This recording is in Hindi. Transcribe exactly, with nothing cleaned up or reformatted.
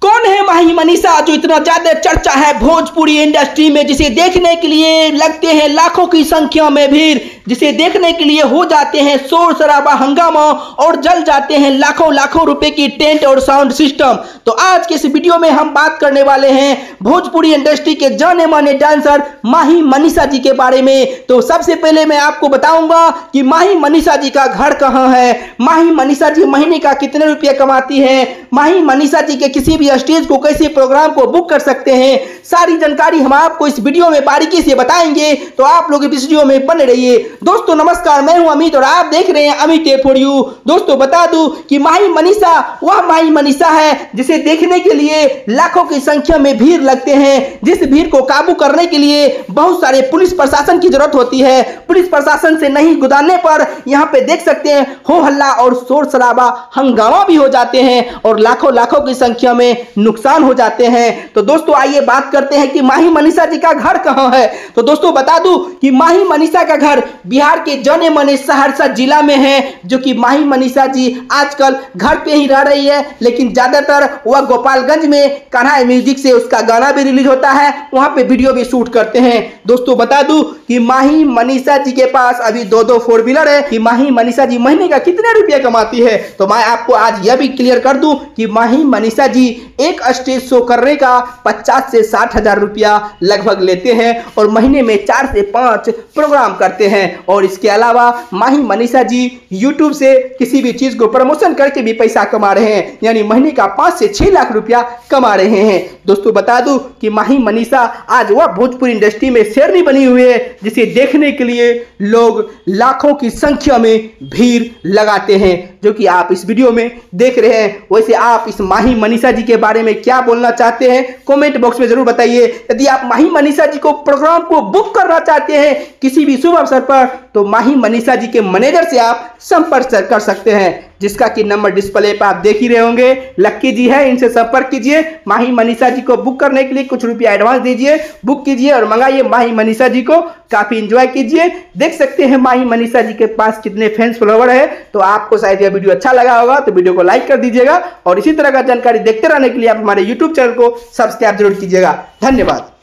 कौन है माही मनीषा जो इतना ज्यादा चर्चा है भोजपुरी इंडस्ट्री में, जिसे देखने के लिए लगते हैं लाखों की संख्या में भीड़, जिसे देखने के लिए हो जाते हैं शोर शराबा हंगामा और जल जाते हैं लाखों लाखों रुपए की टेंट और साउंड सिस्टम। तो आज के इस वीडियो में हम बात करने वाले हैं भोजपुरी इंडस्ट्री के जाने माने डांसर माही मनीषा जी के बारे में। तो सबसे पहले मैं आपको बताऊंगा कि माही मनीषा जी का घर कहाँ है, माही मनीषा जी महीने का कितने रुपये कमाती है, माही मनीषा जी के किसी भी स्टेज को कैसे प्रोग्राम को बुक कर सकते हैं, सारी जानकारी हम आपको इस वीडियो में बारीकी से बताएंगे। तो आप लोग इस वीडियो में बने रहिए। दोस्तों नमस्कार, मैं हूं अमित और आप देख रहे हैं अमित फॉर यू। दोस्तों बता दूं कि माही मनीषा वह माही मनीषा है जिसे देखने के लिए लाखों की संख्या में भीड़ लगते हैं, जिस भीड़ को काबू करने के लिए बहुत सारे पुलिस प्रशासन की जरूरत होती है। पुलिस प्रशासन से नहीं गुजारने पर यहाँ पे देख सकते हैं हो हल्ला और शोर शराबा हंगामा भी हो जाते हैं और लाखों लाखों की संख्या में नुकसान हो जाते हैं। तो दोस्तों आइए बात करते हैं कि माही मनीषा जी का घर कहाँ है। तो दोस्तों बता दूं कि माही मनीषा का घर बिहार के जाने माने सहरसा जिला में है, जो कि माही मनीषा जी आजकल घर पे ही रह रही है, लेकिन ज्यादातर वह गोपालगंज में कान्हा म्यूजिक से उसका गाना भी रिलीज होता है, वहां पे वीडियो भी शूट करते हैं। दोस्तों बता दूं कि माही मनीषा जी के पास अभी दो दो फोर व्हीलर है। कि माही मनीषा जी महीने का कितने रुपये कमाती है, तो मैं आपको आज यह भी क्लियर कर दूं कि माही मनीषा जी एक स्टेज शो करने का पचास से साठ हजार रुपया लगभग लेते हैं और महीने में चार से पांच प्रोग्राम करते हैं। और इसके अलावा माही मनीषा जी यूट्यूब से किसी भी चीज को प्रमोशन करके भी पैसा कमा रहे हैं, यानी महीने का पाँच से छः लाख रुपया कमा रहे हैं। दोस्तों बता दूं कि माही मनीषा आज वह भोजपुरी इंडस्ट्री में शेरनी बनी हुई है, जिसे देखने के लिए लोग लाखों की संख्या में भीड़ लगाते हैं, जो कि आप इस वीडियो में देख रहे हैं। वैसे आप इस माही मनीषा जी के बारे में क्या बोलना चाहते हैं कमेंट बॉक्स में जरूर बताइए। यदि आप माही मनीषा जी को प्रोग्राम को बुक करना चाहते हैं किसी भी शुभ अवसर पर, तो माही मनीषा जी के मैनेजर से आप संपर्क कर सकते हैं, जिसका कि नंबर डिस्प्ले पर आप देख ही रहे होंगे, लक्की जी है। इनसे संपर्क कीजिए, माही मनीषा जी को बुक करने के लिए कुछ रुपया एडवांस दीजिए, बुक कीजिए और मंगाइए माही मनीषा जी को। काफ़ी एंजॉय कीजिए। देख सकते हैं माही मनीषा जी के पास कितने फैंस फॉलोवर है। तो आपको शायद यह वीडियो अच्छा लगा होगा, तो वीडियो को लाइक कर दीजिएगा और इसी तरह का जानकारी देखते रहने के लिए आप हमारे यूट्यूब चैनल को सब्सक्राइब जरूर कीजिएगा। धन्यवाद।